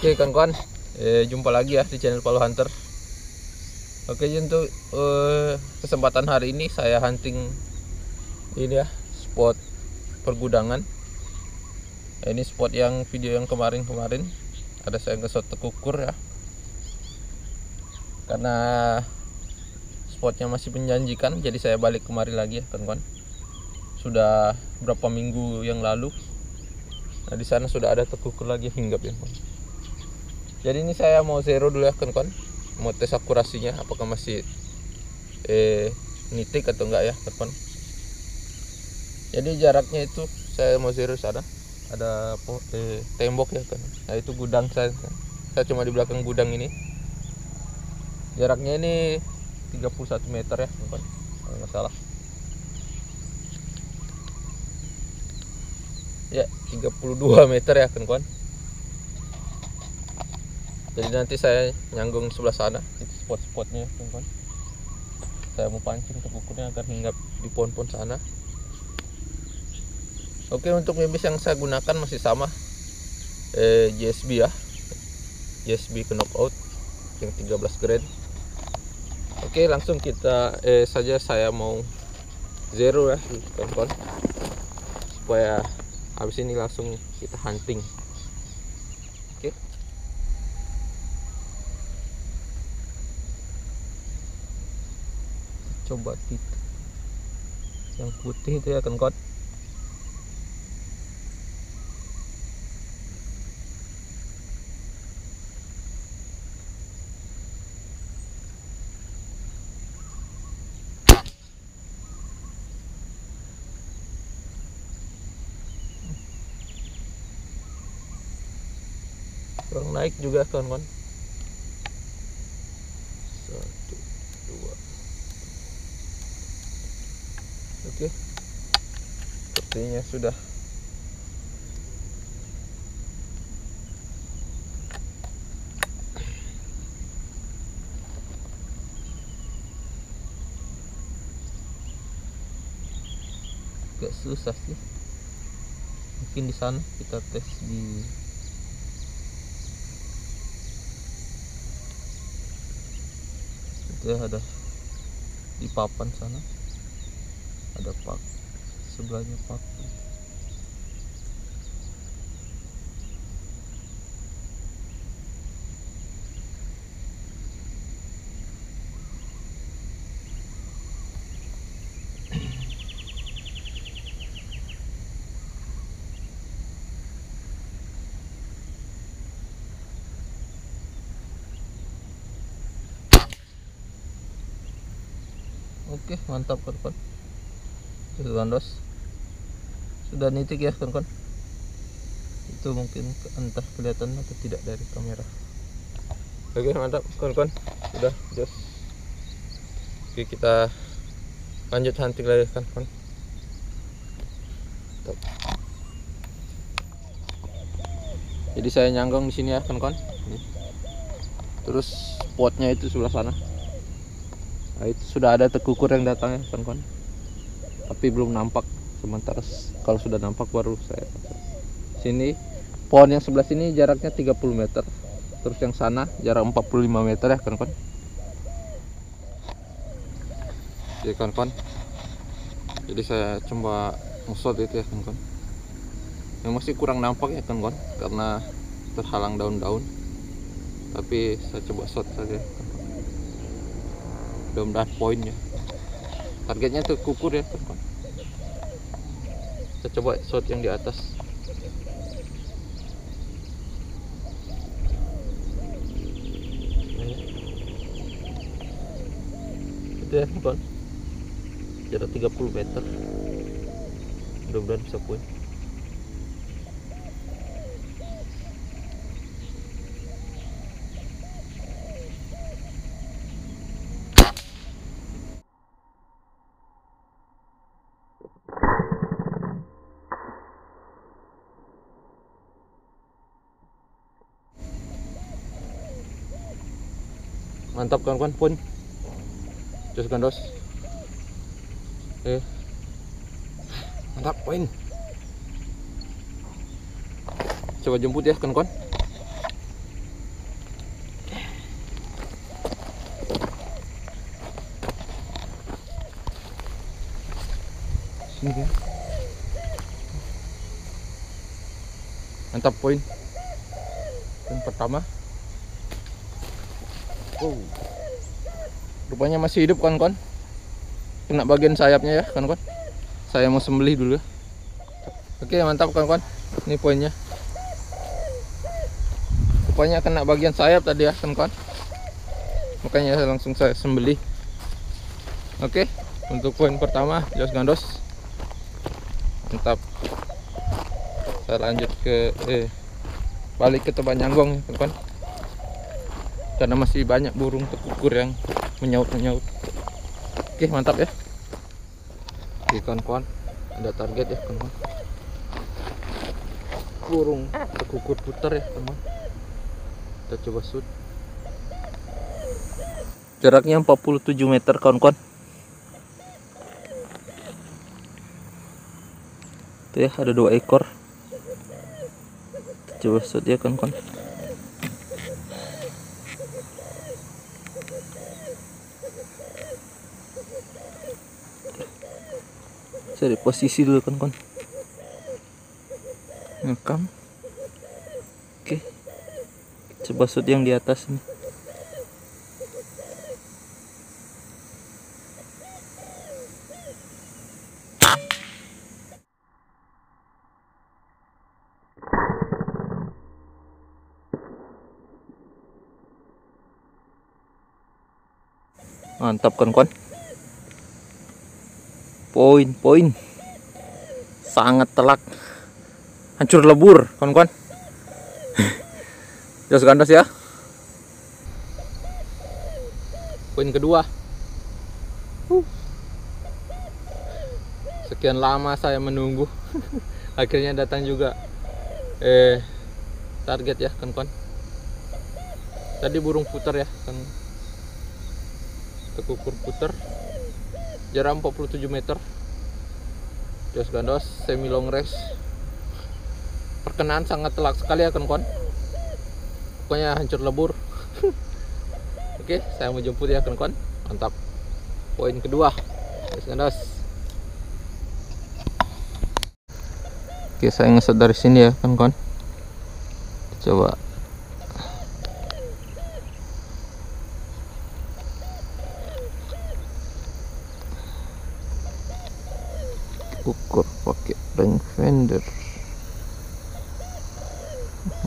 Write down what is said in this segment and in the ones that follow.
Oke kawan-kawan, jumpa lagi ya di channel Palu Hunter. Oke, untuk kesempatan hari ini saya hunting ini ya, spot pergudangan. Ini spot yang video yang kemarin ada saya ngesot tekukur ya, karena spotnya masih menjanjikan, jadi saya balik kemari lagi ya kawan-kawan. Sudah berapa minggu yang lalu, nah di sana sudah ada tekukur lagi hinggap ya. Jadi ini saya mau zero dulu ya kawan-kawan, mau tes akurasinya apakah masih nitik atau enggak ya kawan-kawan. Jadi jaraknya itu saya mau zero sana, ada tembok ya kan. Nah itu gudang saya cuma di belakang gudang ini. Jaraknya ini 31 meter ya kawan-kawan, kalau nggak salah. Ya 32 meter ya kawan-kawan. Jadi nanti saya nyanggung sebelah sana, itu spot-spotnya teman-teman. Saya mau pancing tekukurnya agar hinggap di pohon-pohon sana. Oke, untuk bibis yang saya gunakan masih sama, JSB ya, JSB Knockout yang 13 grain. Oke, langsung kita saja saya mau zero ya teman-teman, supaya habis ini langsung kita hunting. Oke. Coba titik yang putih itu ya kawan-kawan. Kurang naik juga kawan-kawan. 1, 2. Oke, sepertinya sudah. Agak susah sih. Mungkin di sana kita tes di itu ya, ada di papan sana. Ada pak, sebelahnya pak. Oke, mantap kawan-kawan. Sudah nitik ya kawan-kawan. Itu mungkin entah kelihatan atau tidak dari kamera. Oke, mantap kawan-kawan. Sudah jos. Oke, kita lanjut hunting lagi kawan-kawan. Jadi saya nyanggong di sini ya kawan-kawan. Terus spotnya itu sebelah sana. Nah, itu sudah ada tekukur yang datang ya kawan-kawan, tapi belum nampak. Sementara kalau sudah nampak baru saya sini. Pohon yang sebelah sini jaraknya 30 meter, terus yang sana jarak 45 meter ya kawan-kawan. Oke kawan-kawan, jadi saya coba ngesot itu ya kawan-kawan. Yang masih kurang nampak ya kawan-kawan karena terhalang daun-daun, tapi saya coba shot saja. Mudah-mudahan poinnya, targetnya terkukur ya kawan-kawan. Kita coba shot yang di atas. Itu ya kawan, jarak 30 meter. Mudah-mudahan bisa poin. Mantap kawan-kawan, pun jos gandos. Mantap, poin. Coba jemput ya kawan-kawan. mantap poin yang pertama. Oh, rupanya masih hidup kawan-kawan. Kena bagian sayapnya ya kawan-kawan. Saya mau sembelih dulu. Oke, mantap kawan-kawan. Ini poinnya. Rupanya kena bagian sayap tadi ya kawan-kawan. Makanya langsung saya sembelih. Oke, untuk poin pertama Jos Gandos. Mantap. Saya lanjut ke balik ke tempat nyanggong ya kawan-kawan. Karena masih banyak burung tekukur yang menyaut-menyaut. Oke, mantap ya. Oke kawan-kawan, ada target ya kawan-kawan. Burung tekukur putar ya teman. Kita coba shoot. Jaraknya 47 meter kawan-kawan. Tuh ya, ada 2 ekor. Kita coba shoot ya kawan-kawan. Cari posisi dulu kawan-kawan. Ngekam. Oke, coba shoot yang di atas nih. Mantap kawan-kawan. Poin-poin sangat telak, hancur lebur kawan-kawan. Jos Gandos ya. Poin kedua. Sekian lama saya menunggu. Akhirnya datang juga target ya kawan-kawan. Tadi burung putar ya kan, tekukur putar. Jarak 47 meter. Jos Gandos semi long range. Perkenaan sangat telak sekali ya kawan-kawan. Pokoknya hancur lebur. Oke, saya mau jemput ya kawan-kawan. Mantap. Poin kedua Jos Gandos. Oke, saya ngeset dari sini ya kawan-kawan. Coba ukur pakai Rang Fender.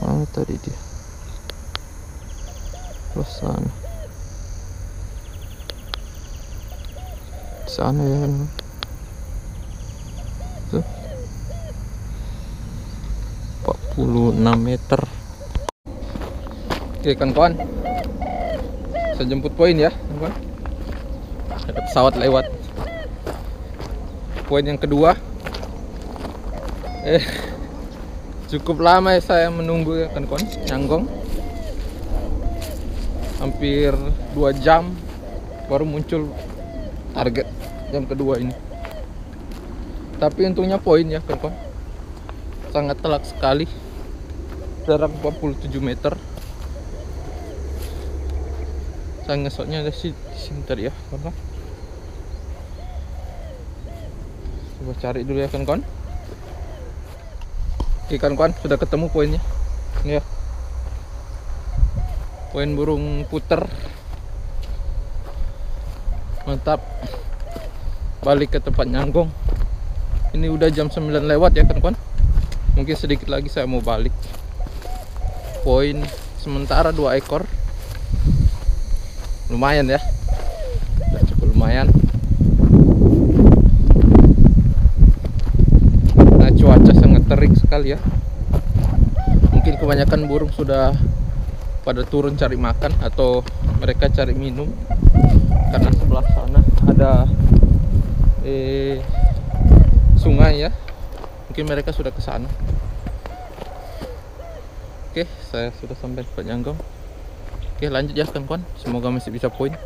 Mana tadi dia? Pesan. Sana ya. Tuh. 46 meter. Oke kawan-kawan, saya jemput poin ya kawan-kawan. Ada pesawat lewat. Poin yang kedua. Cukup lama ya saya menunggu ya kawan-kawan. Nyanggong hampir 2 jam baru muncul target yang kedua ini. Tapi untungnya poin ya kawan-kawan. Sangat telak sekali. Jarak 47 meter. Saya ngesotnya ada sini tadi ya kawan-kawan. Coba cari dulu ya kawan-kawan. Oke kawan-kawan, sudah ketemu poinnya. Ini ya, poin burung puter. Mantap. Balik ke tempat nyanggong. Ini udah jam 9 lewat ya kawan-kawan. Mungkin sedikit lagi saya mau balik. Poin sementara 2 ekor. Lumayan ya, sudah cukup lumayan. Cuaca sangat terik sekali ya. Mungkin kebanyakan burung sudah pada turun cari makan atau mereka cari minum. Karena sebelah sana ada sungai ya. Mungkin mereka sudah ke sana. Oke, saya sudah sampai tempat nyanggong. Oke, lanjut ya kawan-kawan. Semoga masih bisa poin.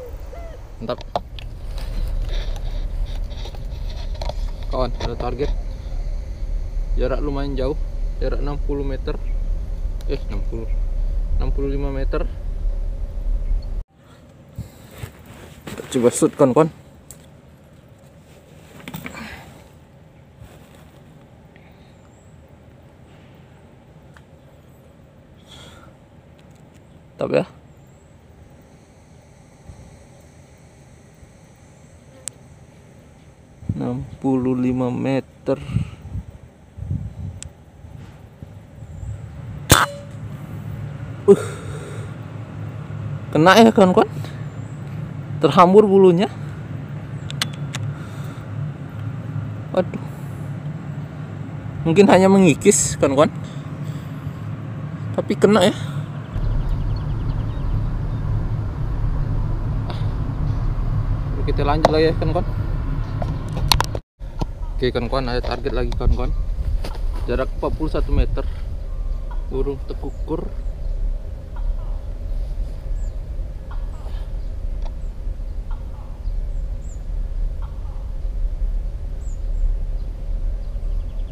Mantap. Kawan, ada target. Jarak lumayan jauh, jarak 60 meter. 65 meter. Kita coba shoot kawan-kawan. mantap ya. Meter. Kena ya kawan-kawan. Terhambur bulunya. Waduh. Mungkin hanya mengikis kawan-kawan. Tapi kena ya. Kita lanjut lagi ya kawan-kawan. Oke kawan-kawan, ada target lagi kawan-kawan. Jarak 41 meter. Burung tekukur.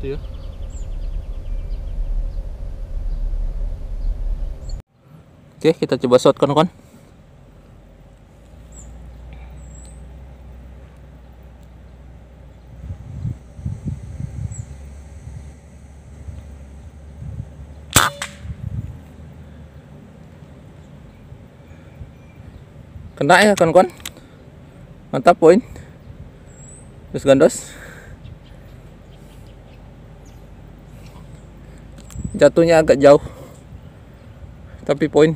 Itu ya. Oke, kita coba shot kawan-kawan. Kena ya kawan-kawan, mantap poin, terus gandos, jatuhnya agak jauh, tapi poin.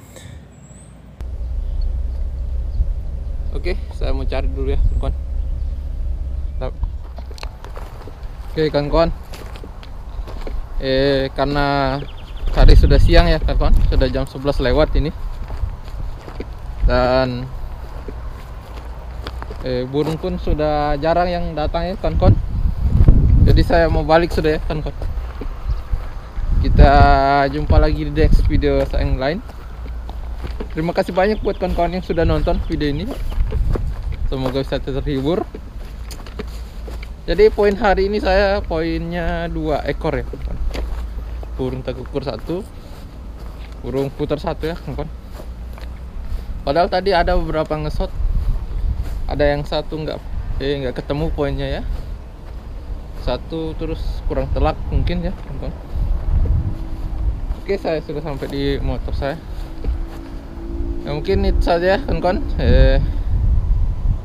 Oke, saya mau cari dulu ya kawan-kawan. Oke kawan-kawan, karena tadi sudah siang ya kawan-kawan, sudah jam 11 lewat ini, dan burung pun sudah jarang yang datang ya kawan-kawan. Jadi saya mau balik sudah ya kawan-kawan. Kita jumpa lagi di next video saya yang lain. Terima kasih banyak buat kawan-kawan yang sudah nonton video ini. Semoga bisa terhibur. Jadi poin hari ini saya poinnya 2 ekor ya kawan-kawan. Burung tekukur 1, burung putar 1 ya kawan-kawan. Padahal tadi ada beberapa nge-shot. Ada yang satu nggak ketemu poinnya ya, satu terus kurang telak mungkin ya kawan-kawan. Oke, saya sudah sampai di motor saya. Ya, mungkin itu saja ya kawan-kawan.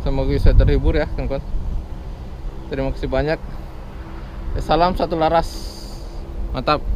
Semoga bisa terhibur ya kawan-kawan. Terima kasih banyak. Salam satu laras, mantap.